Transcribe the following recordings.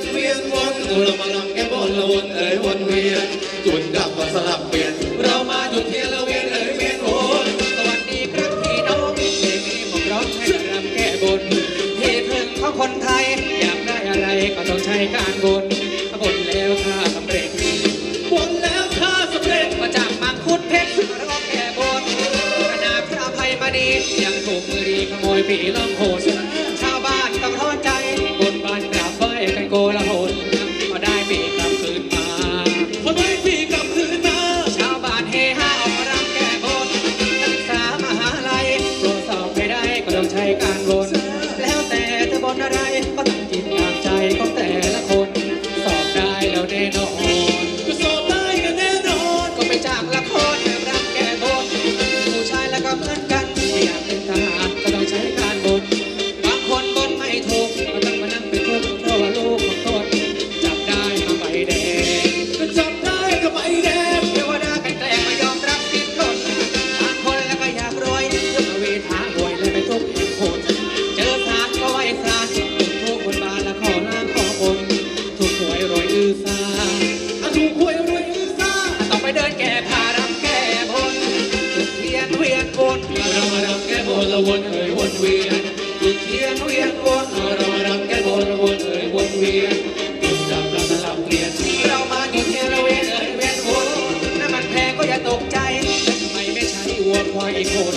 นเวียนวนดูเรามาลำแก้บนละวนเอ๋ยวนเวียนจุดดับก็สลับเปลี่ยนเรามาจุดเทียนละเวียนเอ๋ยเวียนวนสวัสดีครับพี่น้องเจมีผมร้องให้รำแก้บนเหตุผลของคนไทยอยากได้อะไรก็ต้องใช้การบนบนแล้วถ้าสำเร็จบนแล้วถ้าสำเร็จมาจากมังคุดเพชรร้องแก้บนขณะพระอภัยมณียังถูกมือดีขโมยปีล่องโหดชาวบ้านต้องท้อใจบนบ้านกราบไหว้กันโกลาหลพอได้ปีกลับคืนมาพอได้ปีกลับคืนมาชาวบ้านเฮฮาออกรำแก้บนนักศึกษามหาลัยตรวจสอบไม่ได้ก็ต้องใช้การบนแล้วแต่จะบนอะไรก็ต้องจิตตามใจของแต่ละคนก็สอบได้กันแน่นอนก็ไปจากละครแต่รักแก่บนผู้ชายแล้วก็เหมือนกันอยากเป็นทหารก็ต้องใช้การบนบางคนบนไม่ถูกก็ต้องมานั่งเป็นทุกข์เพราะว่าลูกของตนจับได้ก็ไม่แดงก็จับได้ก็ไม่แดงเทวดากันแกล้งไม่ยอมรับผิดตนบางคนแล้วก็อยากรวยยกเวทหาหวยและไม่ทุกข์โหดเจอสารก็ไหวสารถูกคนบานและขอล่างขอบนถูกหวยรวยอื้อซ่าเรามาดับแก้บนละวนเอ๋ยวนเวียนจุดเทียนเวียนวนเรามาดับแก้บนละวนเอ๋ยวนเวียนจุดดับเราสลับเปลี่ยนเรามาจุดเทียนละเวียนเอ๋ยเวียนวนน้ำมันแพงก็อย่าตกใจทำไมไม่ใช้วัวควายโคน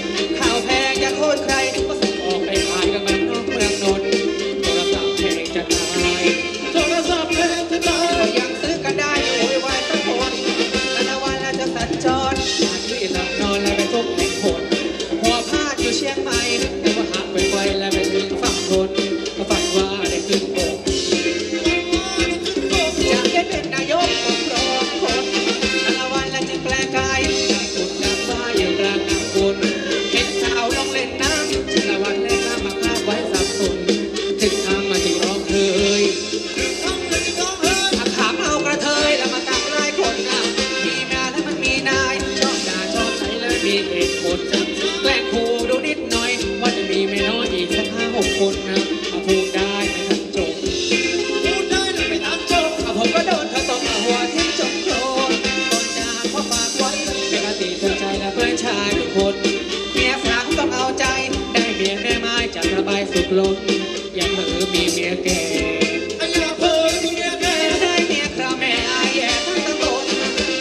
ข้าวแพงอย่าโทษใครก็ส่งออกไปขายกันแบบนอกเมืองนนท์โทรศัพท์แพงจะตายโทรศัพท์แพงจะตายก็ยังซื้อกันได้โวยวายตะโกนแต่ละวันเราจะสัญจรอาจที่หลับนอนแล้วไปทุกข์เชียงใหม่แต่ว่าหากไปไวและไปถึงฝั่งโน้นก็ฝันว่าได้ขึ้นบกอยากได้เป็นนายกของรองคนแต่ละวันและจึงแปลกายจากสุดดาวฟ้าอย่างรางน้ำวนเห็นสาวลงเล่นน้ำแต่ละวันเล่นน้ำมาคาบไว้สับสนถึงทางมาจึงร้องเฮยถึงทางมาจึงร้องเฮยถามเอากระเทยแล้วมาตั้งไล่คนมีงานแล้วมันมีนายชอบด่าชอบใช้เลยมีเหตุผลแกล้งครูมีไม่น้อยอีกสัก5-6 คนนะเอาพูดได้ไม่ทันจบพูดได้ไม่ทันจบเอาผมก็โดนเขาตบเอาหัวทิ้งจมโคลนก่อนจากพ่อฝากไว้เป็นอดีตเธอใจและเพื่อนชายทุกคนเมียฝากต้องเอาใจได้เมียแม่ไม้จับระบายสุดลมอย่าเผลอมีเมียแก่อย่าเผลอมีเมียแก่ได้เมียคราแม่อายแย่ทั้งตะโกน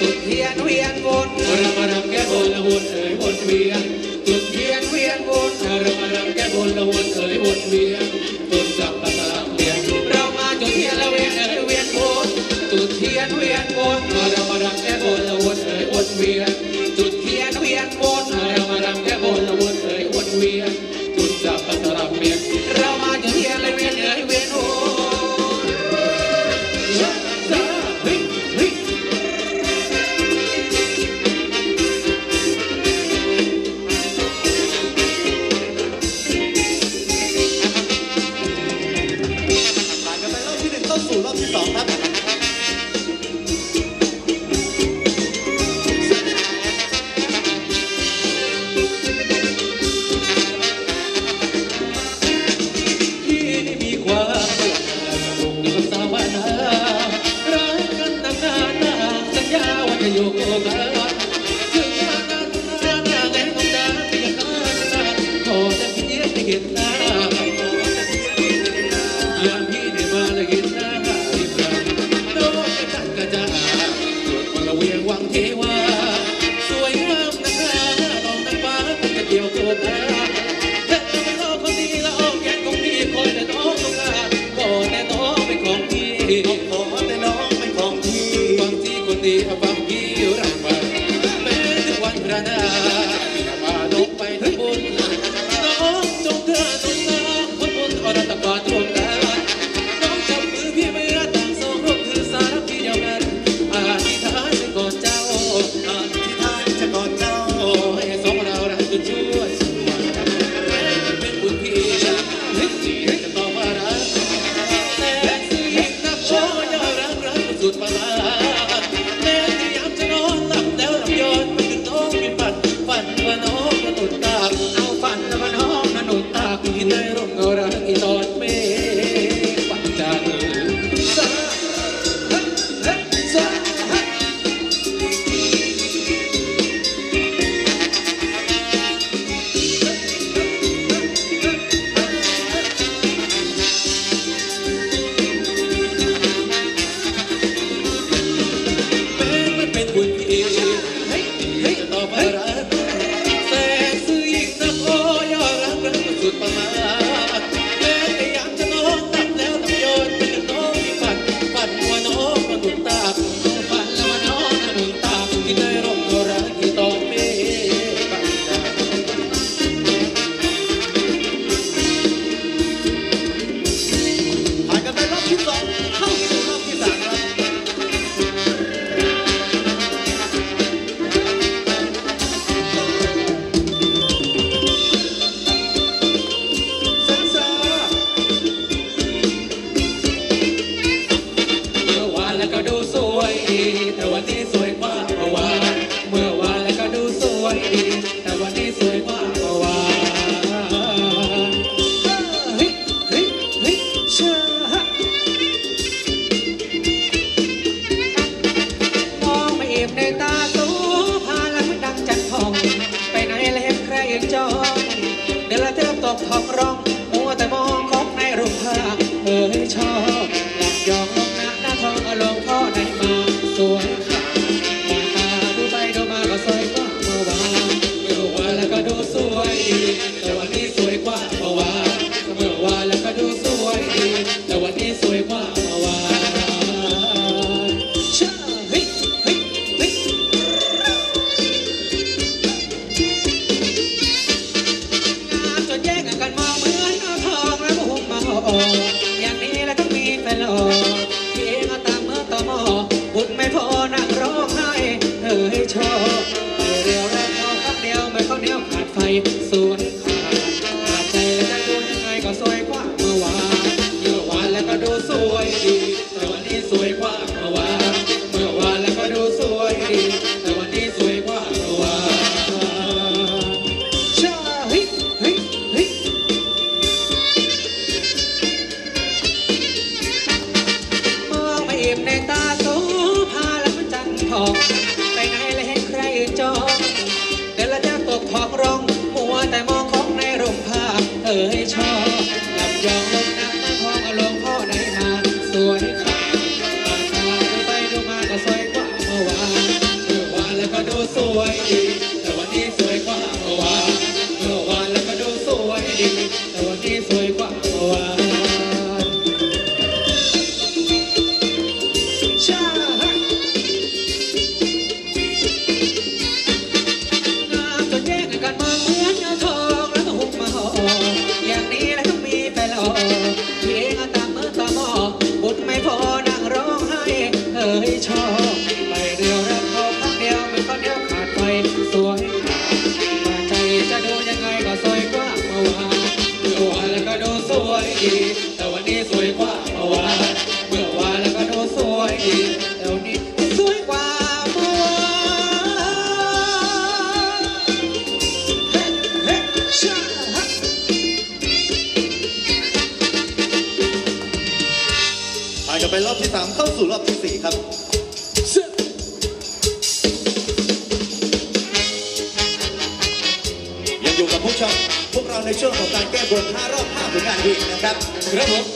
จุดเทียนเวียนวนเรามาทำแก้บนละวนเอ๋ยวนเวียนจุดเทียนเวียนวนเรามาดับแก้บนละวนเอ๋ยวนเวียนบนจับตาตาเวียนเรามาจุดเทียนละเวียนเอ๋ยเวียนวนจุดเทียนเวียนวนเรามาดับแก้บนละวนเอ๋ยวนเวียนจุดเทียนเวียนวนเรามาดับแก้บนละวนเอ๋ยวนเวียนจุดจับตาตาเวียนเรามาจุดเทียนละเวียนเอ๋ยเวียนวนอย่างพี่ได้มาเลยนะ แต่วันนี้สวยกว่าเมื่อวานแล้วก็ดูสวยดีแต่วันนี้สวยกว่าเมื่อวานเชื่อมองมาเอ็มในตาสูพาลังดังจันทองไปไหนแล้วเห็นใครเอ็นจองเดี๋ยวละเติมตกทองร้องมัวแต่มองของในรูปภาพเฮ้ยชอบหลับยองลงหน้าทองลงพ่อในมาสวยค่ะตาดูไปดูมาก็สวยกว่าเมื่อวานแล้วก็ดูสวยดีแต่วันนี้สวยกว่าเมื่อวานแล้วก็ดูสวยดีแต่วันนี้สวยกว่าเมื่อวานเชื่อน้ำจนแยกกันมองเหมือนเอาทองแล้วมาหุ้มมาห่ออย่างนี้แล้วต้องมีแฟนหล่อพอนั่งร้องไห้เฮ้ยชอบเดียวแรงเอาพักเดียวไม่เข้าเดียวขาดไฟส่วนขาดใจแล้วจะดูยังไงก็สวยกว่าเมื่อวานแล้วก็ดูสวยดีแต่วันนี้สวยกว่าเมื่อวานแล้วก็ดูสวยดีแต่วันนี้สวยกว่าเมื่อวานชาฮิฮิฮิมองมาอิ่มในตาสูไปไหนและเห็นใครจองเดี๋ยวละจะตกทองร้องมัวแต่มองของในร่มภาพเอ้ยชอบหลับยองลงน้ำทองเอาลงพ่อในมาสวยค่ะตาดูไปดูมาก็สวยกว่าเมื่อวานแล้วก็ดูสวยดีแต่วันนี้สวยกว่าเมื่อวานแล้วก็ดูสวยดีแต่วันนี้สวยกว่าเมื่อวานชาแต่วันนี้สวยกว่าเมื่อวานแล้วก็ดูสวยดีแต่วันนี้สวยกว่าเมื่อวานเฮ้เฮ้ชาฮักผ่านกันไปรอบที่3เข้าสู่รอบที่4ครับยังอยู่กับผู้ชมพวกเราในช่วงของการแก้บน5รอบ5ผลงานดีนะครับครับผม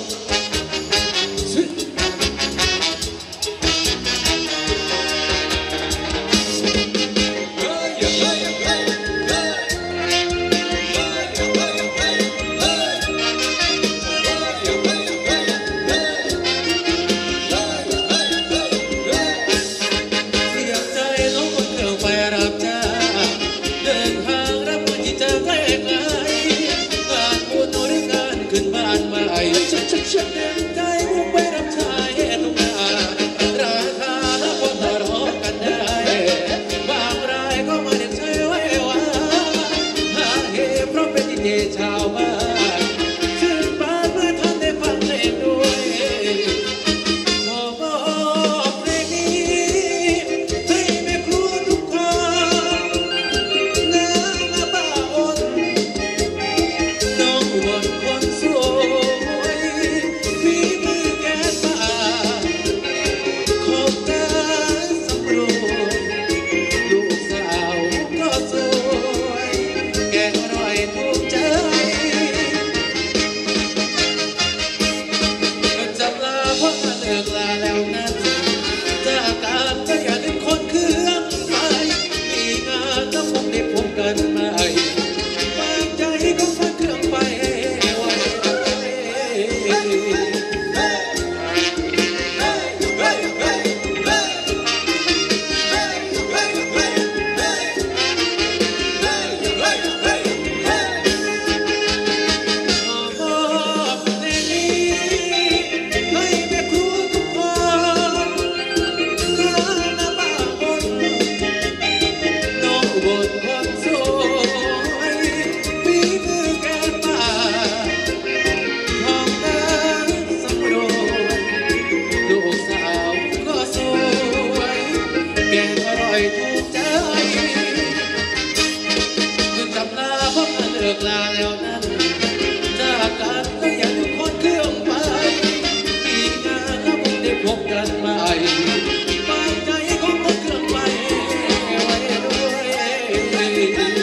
กกันใหม่ไปใจก็พบกันใหม่ไว้ด้วยกัน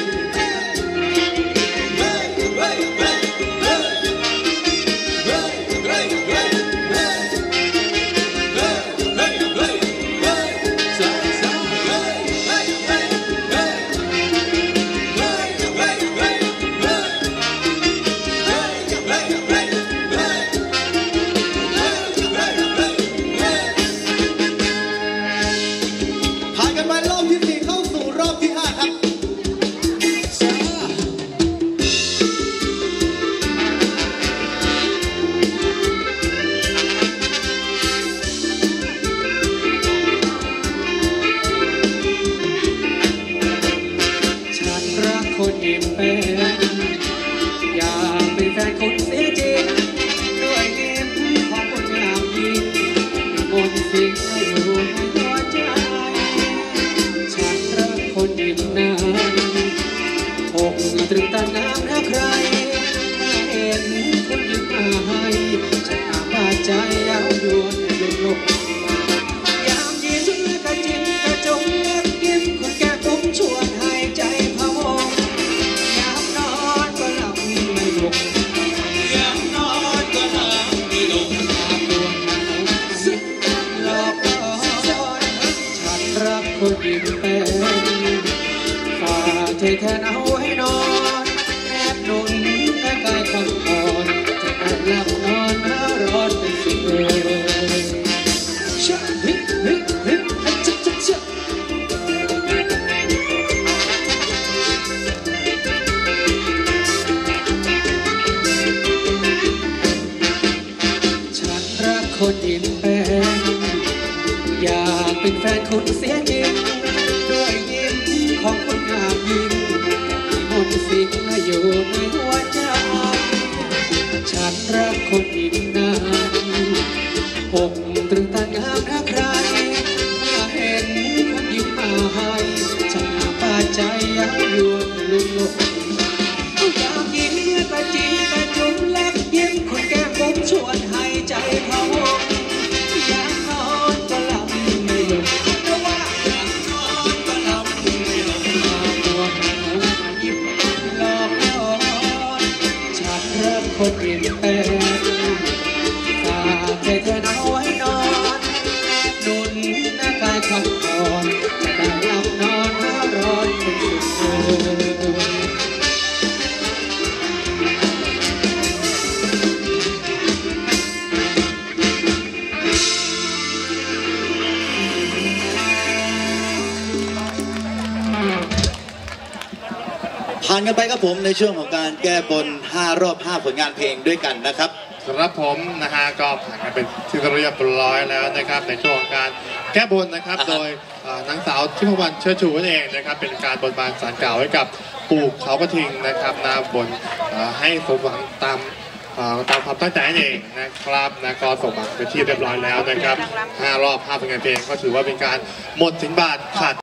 ไปครับผมในช่วงของการแก้บน5รอบ5ผลงานเพลงด้วยกันนะครับครับผมนะฮะก็ผ่านกันเป็นที่เรียบร้อยแล้วนะครับในช่วงการแก้บนนะครับโดยนางสาวทิพวรรณเชิดชูนั่นเองนะครับเป็นการบนบานศาลกล่าวไว้กับปู่เขากระทิงนะครับนาบนให้สมหวังตามความตั้งใจเองนะครับนะก็สมหวังเป็นที่เรียบร้อยแล้วนะครับ5รอบ5ผลงานเพลงก็ถือว่าเป็นการหมดสินบาทขาด